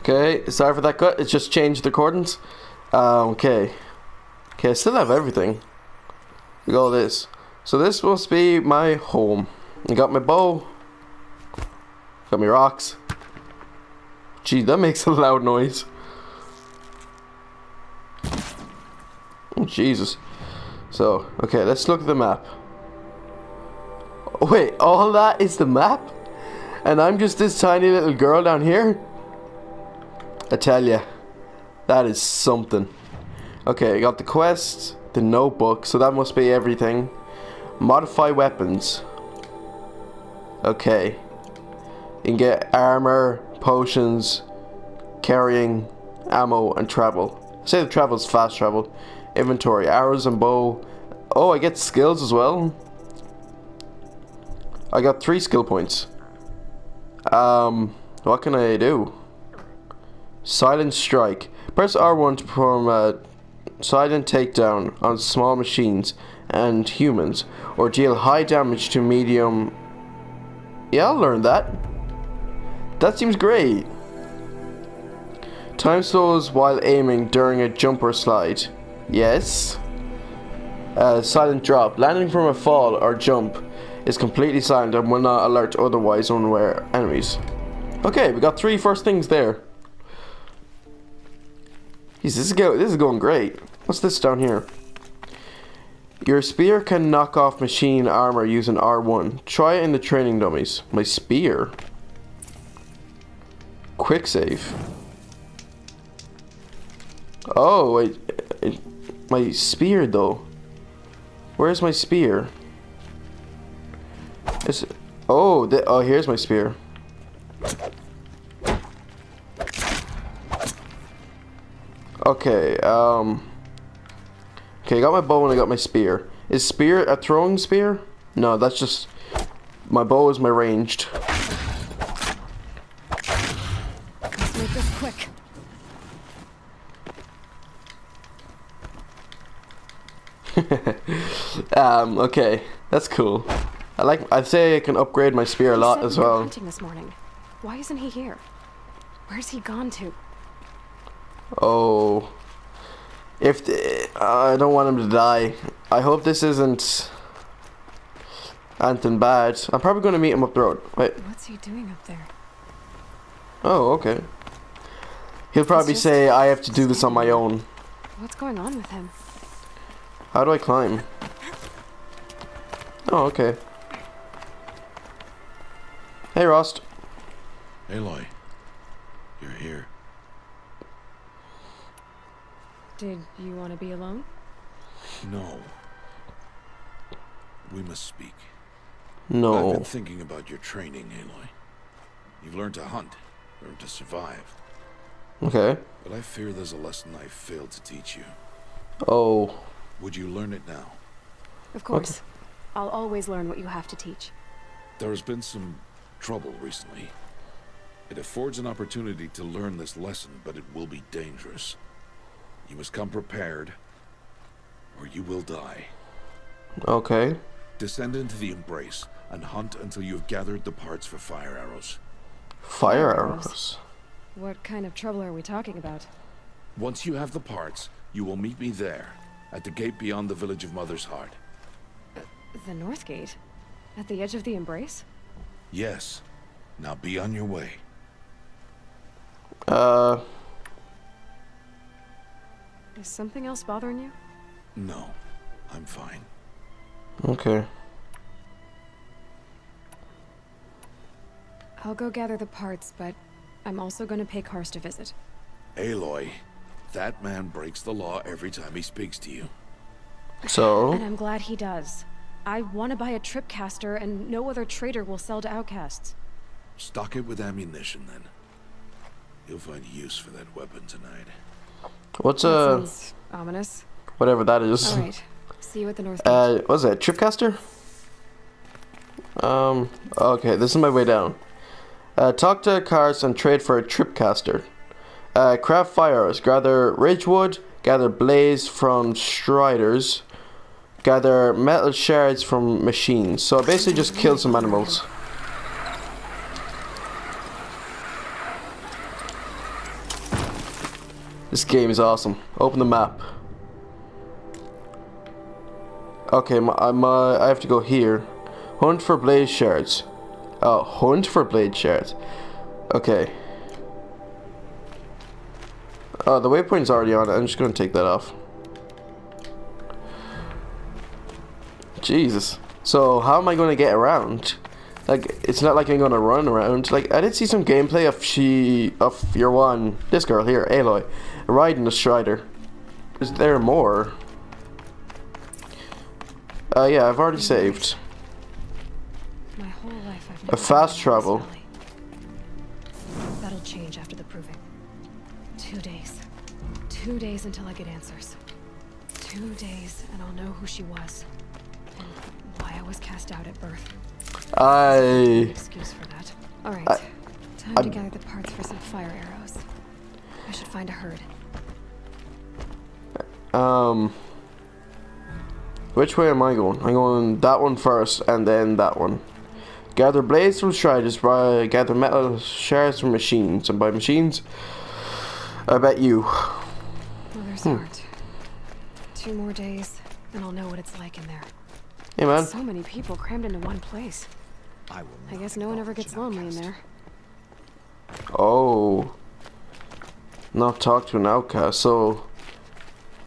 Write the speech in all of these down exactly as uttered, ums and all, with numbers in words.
Okay, sorry for that cut. It's just changed the coordinates. Uh, okay. Okay, I still have everything. Look at all this. So this must be my home. I got my bow. Got my rocks. Gee, that makes a loud noise. Oh, Jesus. So, okay, let's look at the map. Wait, all that is the map? And I'm just this tiny little girl down here? I tell ya, that is something. Okay, I got the quest, the notebook, so that must be everything. Modify weapons. Okay. You can get armor, potions, carrying, ammo, and travel. I say the travel is fast travel. Inventory, arrows and bow. Oh, I get skills as well. I got three skill points. Um, what can I do? Silent strike. Press R one to perform a silent takedown on small machines and humans, or deal high damage to medium. Yeah, I'll learn that. That seems great. Time slows while aiming during a jump or slide. Yes. Uh, silent drop. Landing from a fall or jump is completely silent and will not alert otherwise unaware enemies. Okay, we got three first things there. Jeez, this is go this is going great. What's this down here? Your spear can knock off machine armor using R one. Try it in the training dummies. My spear. Quick save. Oh, wait. My spear though. Where's my spear? It's, oh, the, oh, here's my spear. Okay, um... Okay, I got my bow and I got my spear. Is spear a throwing spear? No, that's just... My bow is my ranged. Let's make this quick. um, okay. That's cool. I like... I'd say I can upgrade my spear a lot as well. This morning. Why isn't he here? Where's he gone to? Oh, if the, uh, I don't want him to die. I hope this isn't anything bad. I'm probably going to meet him up the road. Wait, what's he doing up there? Oh, okay. He'll probably say I have to do this on my own. What's going on with him? How do I climb? Oh, okay. Hey, Rost. Aloy, you're here. Did you want to be alone? No. We must speak. No. I've been thinking about your training, Aloy. You've learned to hunt, learned to survive. Okay. But I fear there's a lesson I failed to teach you. Oh. Would you learn it now? Of course. Okay. I'll always learn what you have to teach. There has been some trouble recently. It affords an opportunity to learn this lesson, but it will be dangerous. You must come prepared, or you will die. Okay. Descend into the embrace and hunt until you have gathered the parts for fire arrows. Fire arrows? What kind of trouble are we talking about? Once you have the parts, you will meet me there, at the gate beyond the village of Mother's Heart. Uh, the North Gate? At the edge of the embrace? Yes. Now be on your way. Uh... Is something else bothering you? No, I'm fine. Okay. I'll go gather the parts, but I'm also going to pay Karst a visit. Aloy, that man breaks the law every time he speaks to you. So? And I'm glad he does. I want to buy a Tripcaster, and no other trader will sell to outcasts. Stock it with ammunition, then. You'll find use for that weapon tonight. What's uh, a ominous? Whatever that is. All right. See you at the north. Uh, what was that? Tripcaster? Um. Okay, this is my way down. Uh, talk to Karst and trade for a Tripcaster. Uh, craft fire arrows. Gather ridgewood. Gather blaze from striders. Gather metal shards from machines. So I basically just kill some animals. This game is awesome. Open the map. Okay, my, I'm, uh, I have to go here. Hunt for blade shards. Oh, hunt for blade shards. Okay. Oh, the waypoint's already on it. I'm just going to take that off. Jesus. So, how am I going to get around? Like, it's not like I'm going to run around. Like, I did see some gameplay of she... of your one... this girl here, Aloy. Riding a Strider. Is there more? Uh, yeah, I've already saved. My whole life I've never a fast travel. That'll change after the proving. Two days. Two days until I get answers. Two days and I'll know who she was. And why I was cast out at birth. I... No excuse for that. Alright. Time I, to gather the parts for some fire arrows. I should find a herd. Um... Which way am I going? I'm going that one first and then that one. Gather blades from striders, by gather metal shards from machines. And by machines... I bet you. Mother's hmm. Heart. Two more days, and I'll know what it's like in there. Hey, man. So many people crammed into one place. I, will I guess no one ever gets lonely in there. Oh. Not talk to an outcast. So,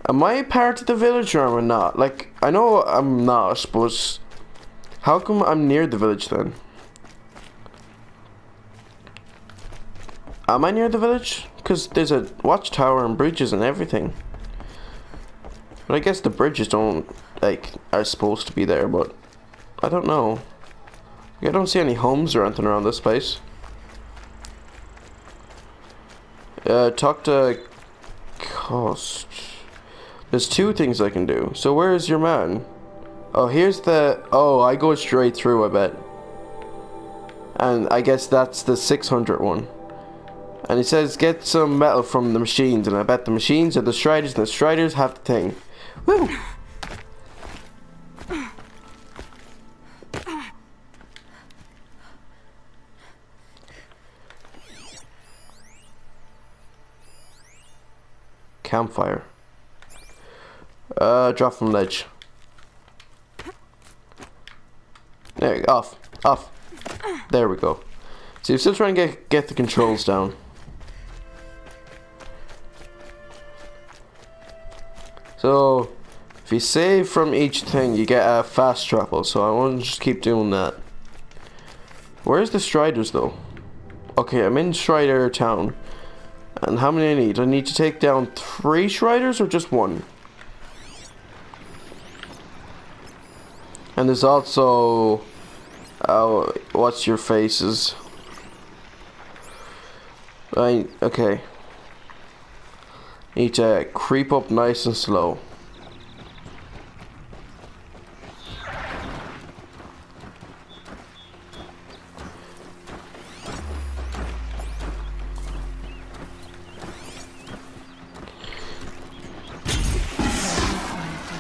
am I part of the village or am I not? Like, I know I'm not, but how come I'm near the village then? Am I near the village? Because there's a watchtower and bridges and everything. But I guess the bridges don't, like, are supposed to be there, but I don't know. I don't see any homes or anything around this place. Uh, talk to Karst. There's two things I can do. So where is your man? Oh, here's the... Oh, I go straight through, I bet. And I guess that's the six hundred one. And he says, get some metal from the machines. And I bet the machines are the Striders, and the Striders have the thing. Woo! Campfire. Uh, drop from ledge. There, you go. Off. Off. There we go. See, I'm still trying to get, get the controls down. So, if you save from each thing, you get a fast travel. So I want to just keep doing that. Where's the Striders, though? Okay, I'm in Strider Town. And how many I need? I need to take down three Striders or just one? And there's also... Uh, what's your faces? I... Okay. Need to creep up nice and slow.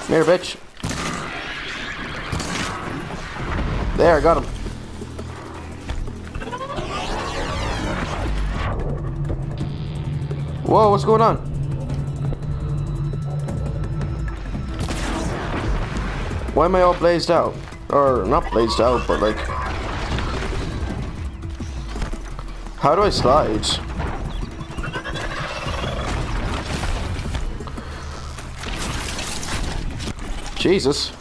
Here, bitch. There, I got him. Whoa, what's going on? Why am I all blazed out? Or not blazed out, but like... How do I slide? Jesus.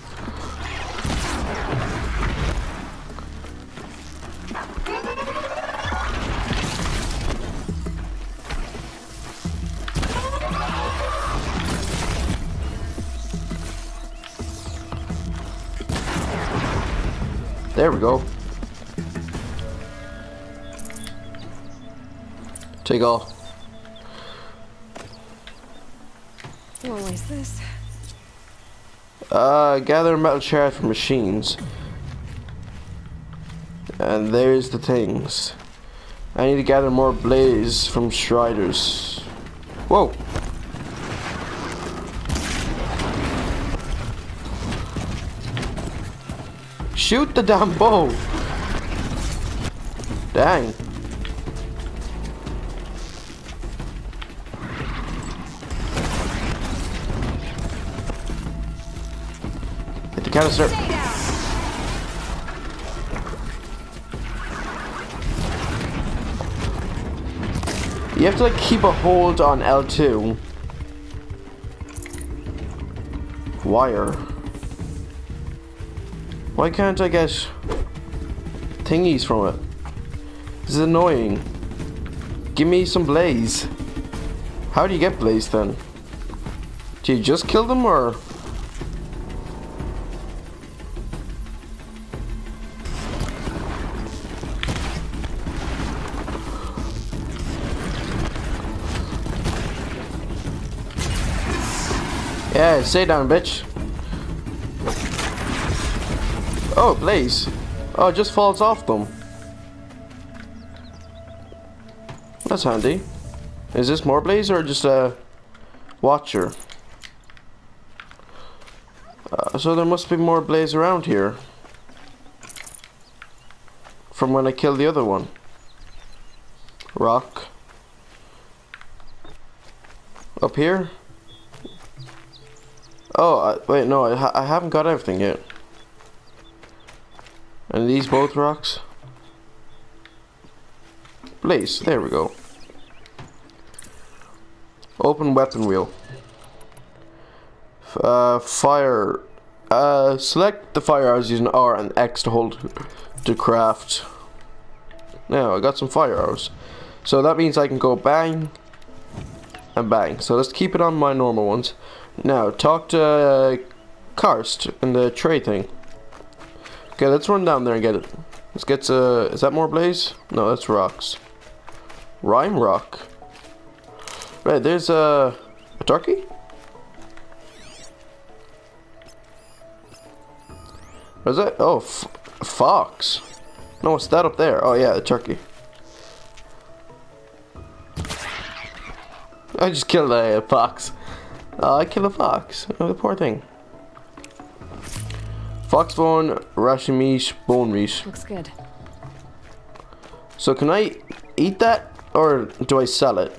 There we go. Take all. What was this? Uh, gather metal shards from machines. And there's the things. I need to gather more blades from Striders. Whoa! Shoot the damn bow! Dang. Gotta start. You have to like keep a hold on L two. Wire. Why can't I get thingies from it? This is annoying. Give me some blaze. How do you get blaze then? Do you just kill them or? Yeah, stay down, bitch. Oh, blaze. Oh, it just falls off them. That's handy. Is this more blaze or just a watcher? Uh, so there must be more blaze around here. From when I killed the other one. Rock. Up here? Oh, I, wait, no, I, ha I haven't got everything yet. And these both rocks? Blaze, there we go. Open weapon wheel. F uh, fire. Uh, select the fire arrows using R and X to hold to craft. Now, I got some fire arrows. So that means I can go bang and bang. So let's keep it on my normal ones. Now, talk to uh, Karst and the tray thing. Okay, let's run down there and get it. Let's get to, is that more blaze? No, that's rocks. Rhyme rock. Right, there's a, a turkey? What is that? Oh, f fox. No, what's that up there? Oh yeah, a turkey. I just killed a, a fox. Uh, I killed a fox. Oh, the poor thing. Fox bone, rashi meat, bone meat. Looks good. So can I eat that or do I sell it?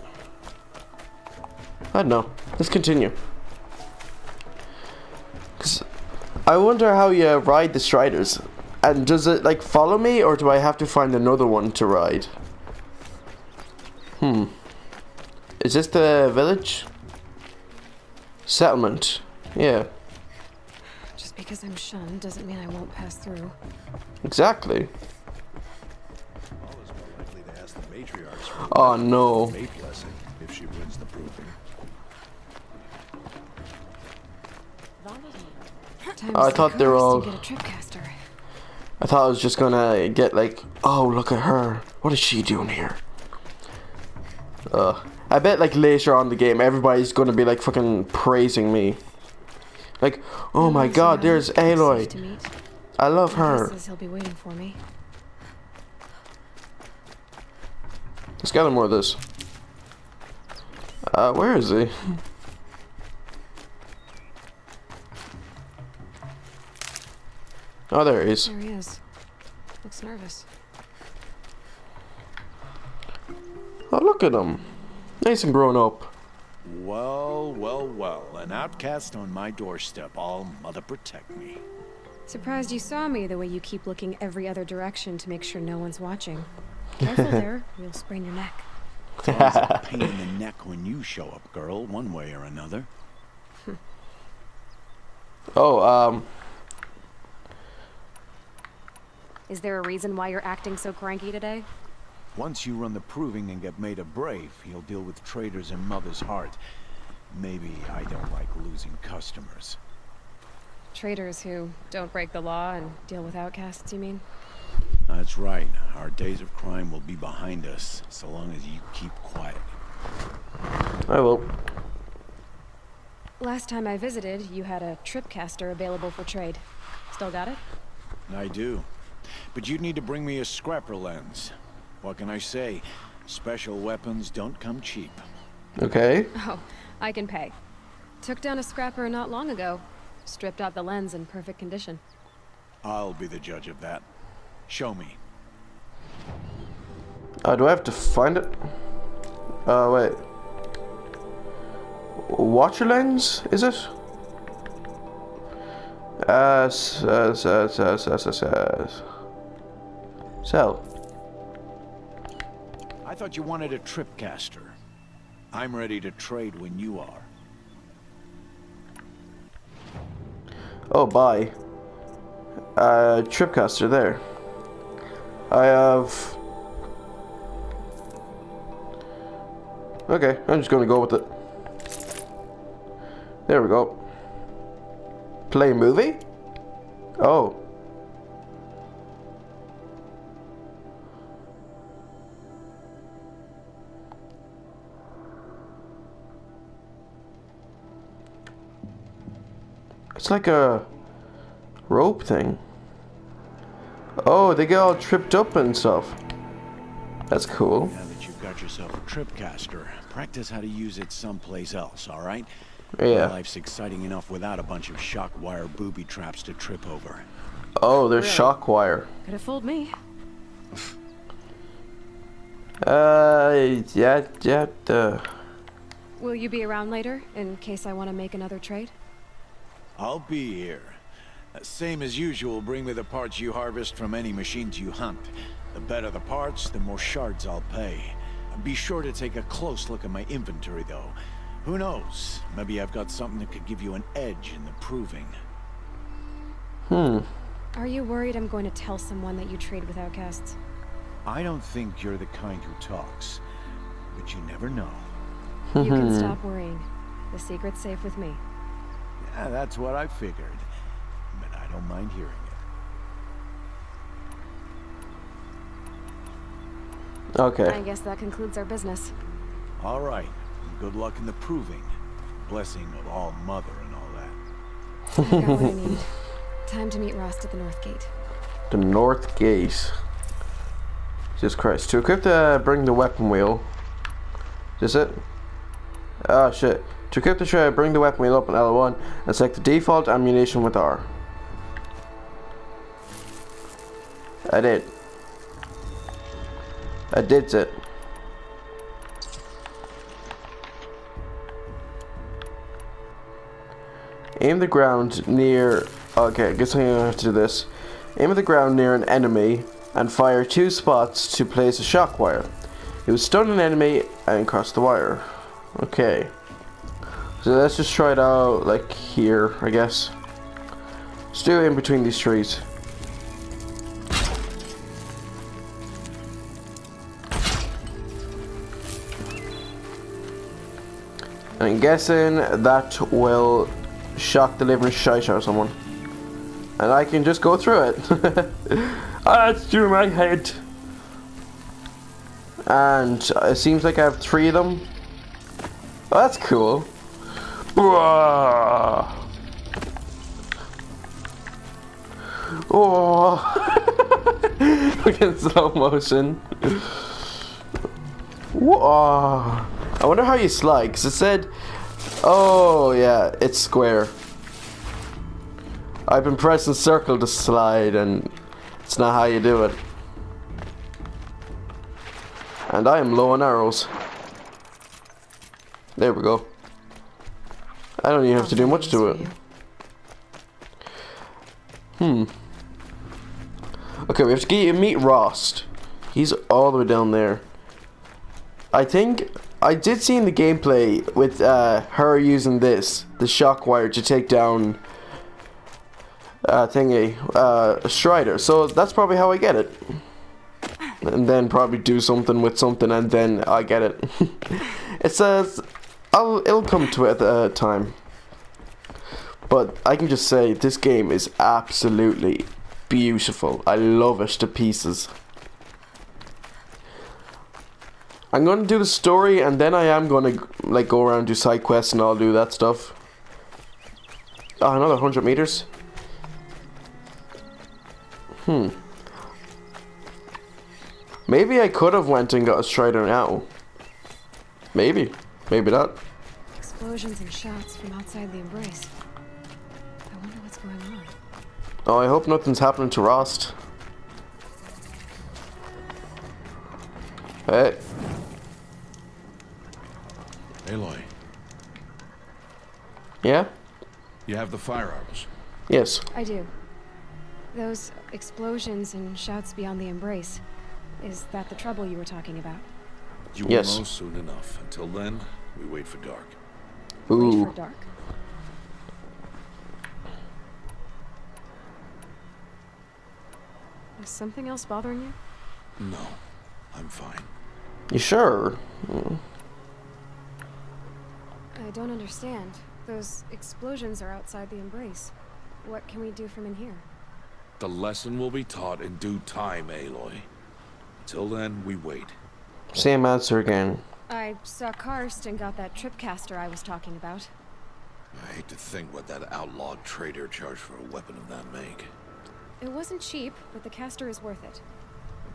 I don't know. Let's continue. Cause I wonder how you ride the striders. And does it like follow me or do I have to find another one to ride? Hmm. Is this the village? Settlement, yeah. Just because I'm shunned doesn't mean I won't pass through. Exactly. Oh no. I thought they were all. I thought I was just gonna get like, oh look at her. What is she doing here? Uh. I bet like later on in the game everybody's gonna be like fucking praising me. Like, oh my god, there's Aloy. I love her. Let's gather more of this. Uh, where is he? Oh, there he is. There he is. Looks nervous. Oh, look at him. Nice and grown up. Well, well, well. An outcast on my doorstep. All mother protect me. Surprised you saw me the way you keep looking every other direction to make sure no one's watching. Careful there, you'll sprain your neck. It's always a pain in the neck when you show up, girl, one way or another. Oh, um... Is there a reason why you're acting so cranky today? Once you run the proving and get made a brave, you'll deal with traitors in Mother's Heart. Maybe I don't like losing customers. Traitors who don't break the law and deal with outcasts, you mean? That's right. Our days of crime will be behind us, so long as you keep quiet. I will. Last time I visited, you had a Tripcaster available for trade. Still got it? I do. But you'd need to bring me a Scrapper lens. What can I say? Special weapons don't come cheap. Okay. Oh, I can pay. Took down a Scrapper not long ago. Stripped out the lens in perfect condition. I'll be the judge of that. Show me. Uh, do I have to find it? Uh, wait. Watcher lens, is it? Uh, so, so, so, so, so, so. so. I thought you wanted a Tripcaster. I'm ready to trade when you are. Oh, bye. Uh, Tripcaster there. I have... Okay, I'm just gonna go with it. There we go. Play movie? Oh. It's like a rope thing. Oh, they get all tripped up and stuff. That's cool. Now that you've got yourself a Tripcaster, practice how to use it someplace else, all right? Yeah. Life's exciting enough without a bunch of shock wire booby traps to trip over. Oh, there's really? Shock wire. Could have fooled me. uh, yeah, yeah, uh. Will you be around later in case I want to make another trade? I'll be here. Same as usual, bring me the parts you harvest from any machines you hunt. The better the parts, the more shards I'll pay. Be sure to take a close look at my inventory, though. Who knows? Maybe I've got something that could give you an edge in the proving. Hmm. Are you worried I'm going to tell someone that you trade with outcasts? I don't think you're the kind who talks, but you never know. You can stop worrying. The secret's safe with me. Yeah, that's what I figured. But I don't mind hearing it. Okay. I guess that concludes our business. All right. Good luck in the proving. Blessing of all mother and all that. I got what I need. Time to meet Rost at the North Gate. The North Gate. Jesus Christ. To equip the bring the weapon wheel. Is this it? Oh shit. To equip the shred, bring the weapon wheel up in L one and select the default ammunition with R. I did. I did it. Aim the ground near... Okay, I guess I'm going to have to do this. Aim at the ground near an enemy and fire two spots to place a shock wire. It will stun an enemy and cross the wire. Okay. So let's just try it out, like, here, I guess. Let's do it in between these trees. I'm guessing that will shock the living shit out of someone. And I can just go through it. Ah, it's through my head. And it seems like I have three of them. Oh, that's cool. Oh. Oh. Look at slow motion. Whoa. I wonder how you slide, because it said, oh yeah, it's square. I've been pressing circle to slide and it's not how you do it. And I am low on arrows. There we go. I don't even have to do much to it. Hmm. Okay, we have to get, meet Rost. He's all the way down there. I think I did see in the gameplay with uh, her using this, the shock wire, to take down uh, thingy, uh, Strider. So that's probably how I get it. And then probably do something with something, and then I get it. It says. I'll, it'll come to it at a time. But I can just say this game is absolutely beautiful. I love it to pieces. I'm going to do the story and then I am going to like go around and do side quests and all do that stuff. Oh, another one hundred meters. Hmm. Maybe I could have went and got a Strider now. Maybe. Maybe not. Explosions and shots from outside the embrace. I wonder what's going on. Oh, I hope nothing's happening to Rost. Hey. Aloy. Yeah? You have the fire arms. Yes. I do. Those explosions and shouts beyond the embrace. Is that the trouble you were talking about? You will know soon enough. Until then, we wait for dark. Ooh. Wait for dark? Is something else bothering you? No, I'm fine. You sure? Mm. I don't understand. Those explosions are outside the embrace. What can we do from in here? The lesson will be taught in due time, Aloy. Till then, we wait. Same answer again. I saw Karst and got that Tripcaster I was talking about. I hate to think what that outlaw trader charged for a weapon of that make. It wasn't cheap, but the caster is worth it.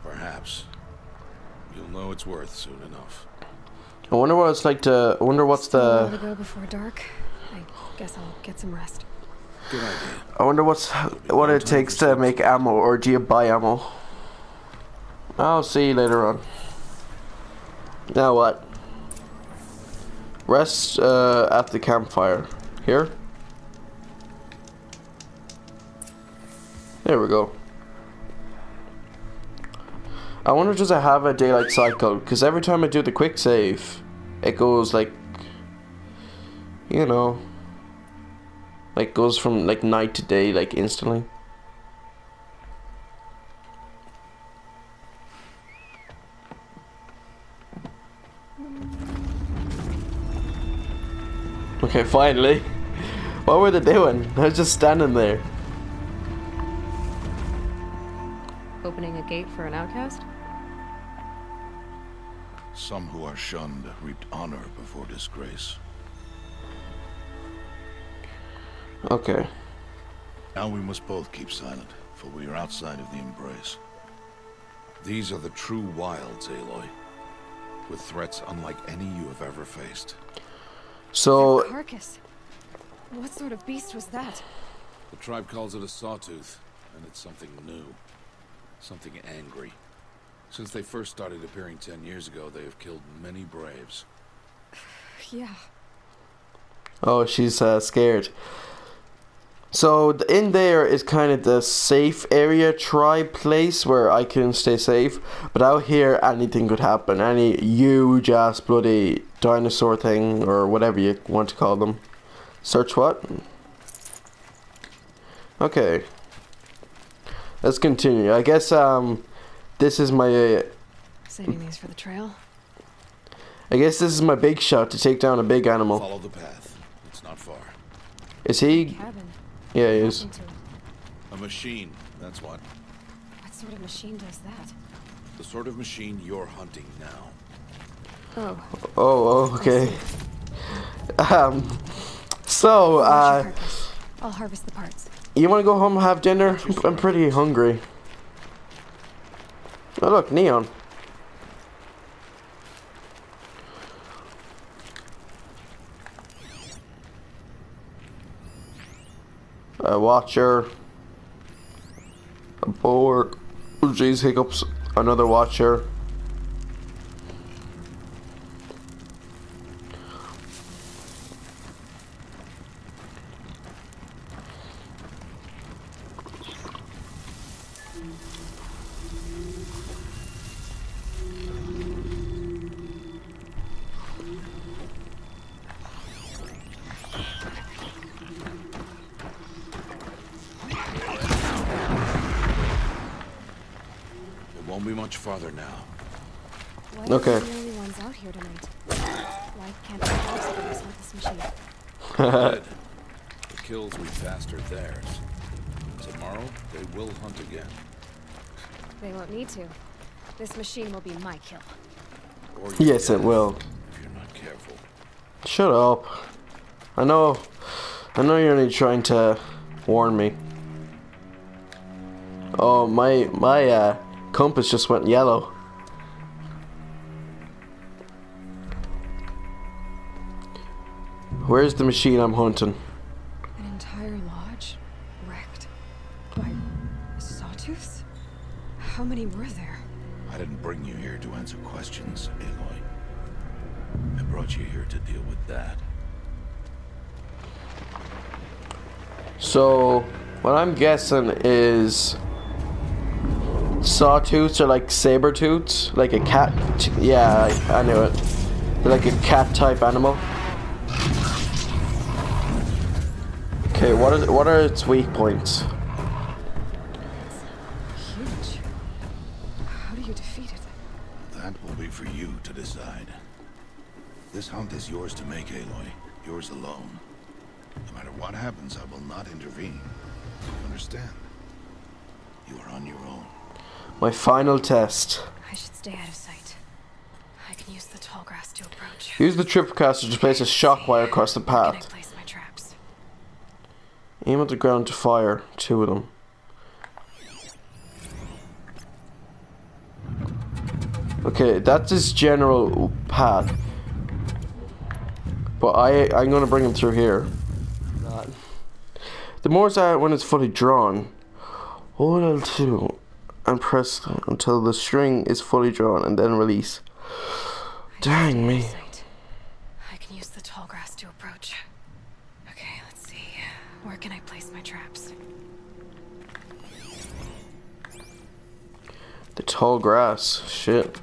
Perhaps. You'll know it's worth soon enough. I wonder what it's like to. I wonder what's Still the. To go before dark. I guess I'll get some rest. Good idea. I wonder what's what it takes to make ammo, or do you buy ammo? I'll see you later on. Now what? Rest uh, at the campfire. Here. There we go. I wonder does I have a daylight cycle, because every time I do the quick save, it goes like, you know, like goes from like night to day like instantly. Okay, finally. What were they doing? I was just standing there. Opening a gate for an outcast? Some who are shunned reaped honor before disgrace. Okay. Now we must both keep silent, for we are outside of the embrace. These are the true wilds, Aloy, with threats unlike any you have ever faced. So... The carcass. What sort of beast was that? The tribe calls it a sawtooth, and it's something new. Something angry. Since they first started appearing ten years ago, they have killed many braves. Yeah. Oh, she's uh, scared. So the, in there is kind of the safe area, tribe place where I can stay safe. But out here, anything could happen. Any huge ass bloody dinosaur thing or whatever you want to call them. Search what? Okay. Let's continue. I guess um, this is my. Uh, Saving these for the trail. I guess this is my big shot to take down a big animal. Follow the path. It's not far. Is he? Cabin. Yeah, he is. A machine. That's what. What sort of machine does that? The sort of machine you're hunting now. Oh. Oh. Okay. um. So. Uh, I'll harvest the parts. You want to go home and have dinner? I'm pretty hungry. Oh look, neon. A watcher. A boar. Oh jeez, hiccups. Another watcher. Farther now. Why okay. Are the only ones out here tonight? Why can't I use this machine? The kills we passed are theirs. Tomorrow they will hunt again. They won't need to. This machine will be my kill. Or yes, it will. If you're not careful. Shut up. I know. I know you're only trying to warn me. Oh my my uh. compass just went yellow. Where's the machine I'm hunting? An entire lodge wrecked by sawtooths? How many were there? I didn't bring you here to answer questions, Aloy. I brought you here to deal with that. So What I'm guessing is Sawtooths are like saber tooths, like a cat. Yeah, I, I knew it. They're like a cat type animal. Okay, what are what are its weak points? Huge. How do you defeat it? That will be for you to decide. This hunt is yours to make, Aloy. Yours alone. No matter what happens, I will not intervene. You understand? You are on your own. My final test. I should stay out of sight. I can use the tall grass to approach. Use the Tripcaster to place a shockwire across the path. Aim at the ground to fire. Two of them. Okay, that's his general path. But I, I'm going to bring him through here. God. The Moors are when it's fully drawn. Hold L two and press until the string is fully drawn and then release. Dang me. I can use the tall grass to approach. Okay, let's see. Where can I place my traps? The tall grass. Shit.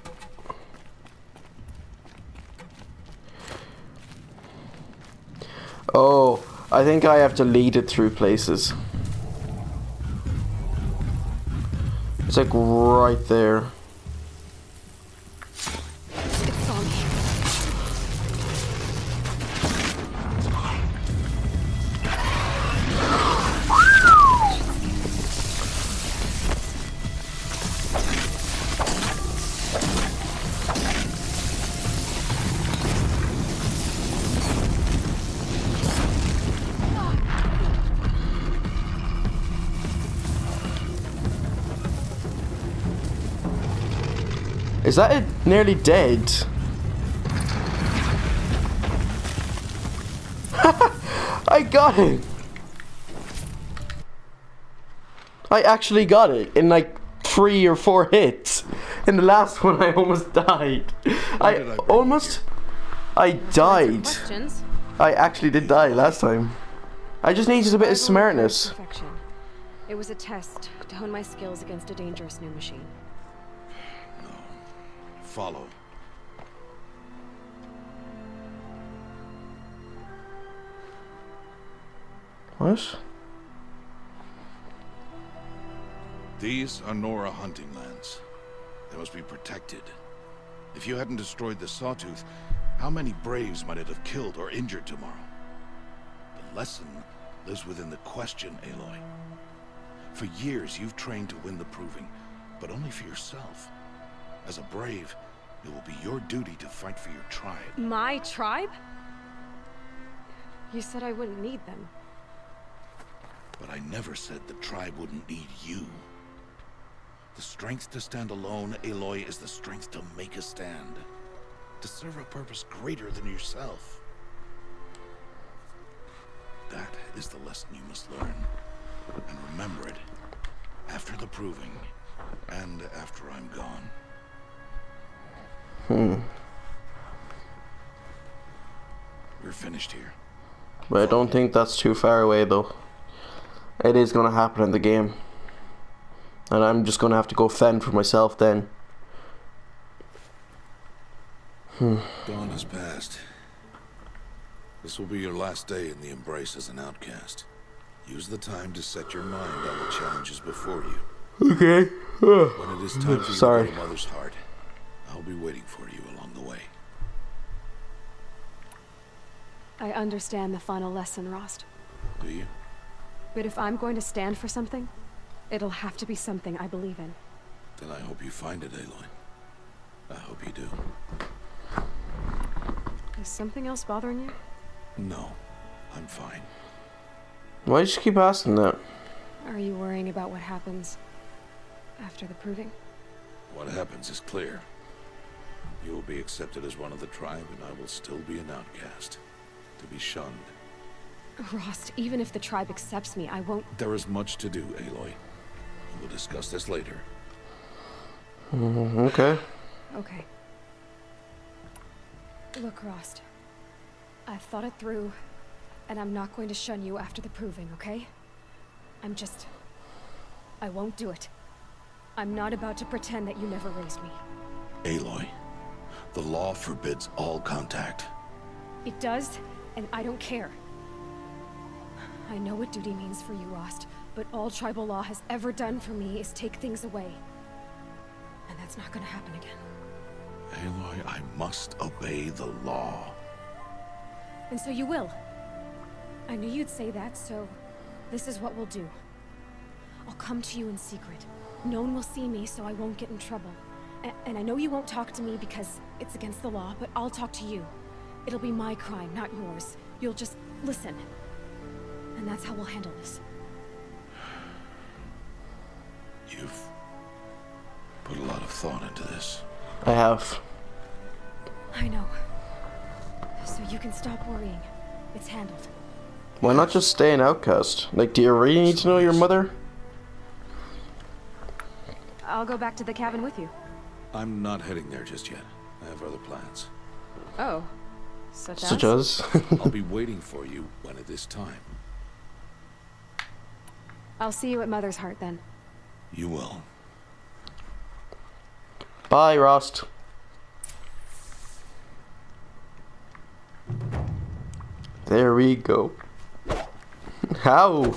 Oh, I think I have to lead it through places. It's like right there. It's on me. Is that it? Nearly dead? I got it! I actually got it in like three or four hits. In the last one I almost died. I, I almost... Here? I died. I actually did die last time. I just needed a bit of smartness. It was a test to hone my skills against a dangerous new machine. Follow. What? These are Nora hunting lands. They must be protected. If you hadn't destroyed the Sawtooth, how many braves might it have killed or injured tomorrow? The lesson lives within the question, Aloy. For years you've trained to win the proving, but only for yourself. As a brave, it will be your duty to fight for your tribe. My tribe? You said I wouldn't need them. But I never said the tribe wouldn't need you. The strength to stand alone, Aloy, is the strength to make a stand. To serve a purpose greater than yourself. That is the lesson you must learn. And remember it. After the proving, and after I'm gone. Hmm. We're finished here. But I don't think that's too far away though. It is gonna happen in the game. And I'm just gonna have to go fend for myself then. Hmm. Dawn has passed. This will be your last day in the embrace as an outcast. Use the time to set your mind on the challenges before you. Okay. When it is time for you to go to Mother's Heart, I'll be waiting for you along the way. I understand the final lesson, Rost. Do you? But if I'm going to stand for something, it'll have to be something I believe in. Then I hope you find it, Aloy. I hope you do. Is something else bothering you? No, I'm fine. Why do you keep asking that? Are you worrying about what happens after the proving? What happens is clear. You will be accepted as one of the tribe, and I will still be an outcast. To be shunned. Rost, even if the tribe accepts me, I won't... There is much to do, Aloy. We'll discuss this later. Mm, okay. Okay. Look, Rost. I've thought it through, and I'm not going to shun you after the proving, okay? I'm just... I won't do it. I'm not about to pretend that you never raised me. Aloy, the law forbids all contact. It does, and I don't care. I know what duty means for you, Rost, but all tribal law has ever done for me is take things away. And that's not gonna happen again. Aloy, I must obey the law. And so you will. I knew you'd say that, so this is what we'll do. I'll come to you in secret. No one will see me, so I won't get in trouble. A and I know you won't talk to me because it's against the law, but I'll talk to you. It'll be my crime, not yours. You'll just listen. And that's how we'll handle this. You've put a lot of thought into this. I have. I know. So you can stop worrying. It's handled. Why not just stay an outcast? Like, do you really need to know your mother? I'll go back to the cabin with you. I'm not heading there just yet. I have other plans. Oh. Such as? Such as? I'll be waiting for you when it is time. I'll see you at Mother's Heart then. You will. Bye, Rost. There we go. How?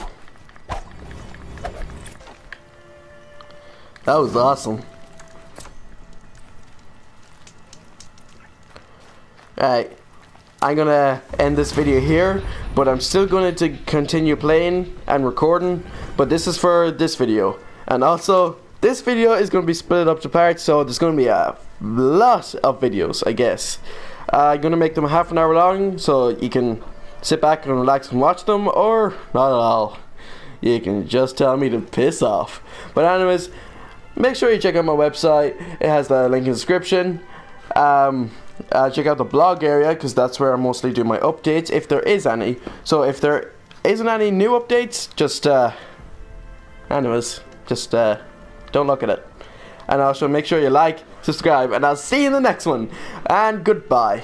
That was awesome. Alright. I'm gonna end this video here, but I'm still going to continue playing and recording, but this is for this video. And also, this video is going to be split up to parts, so there's going to be a lot of videos, I guess. Uh, I'm going to make them half an hour long, so you can sit back and relax and watch them, or not at all. You can just tell me to piss off. But anyways, make sure you check out my website. It has the link in the description. Um, uh, check out the blog area, because that's where I mostly do my updates, if there is any. So if there isn't any new updates, just, uh, anyways, just, uh, don't look at it. And also make sure you like, subscribe, and I'll see you in the next one. And goodbye.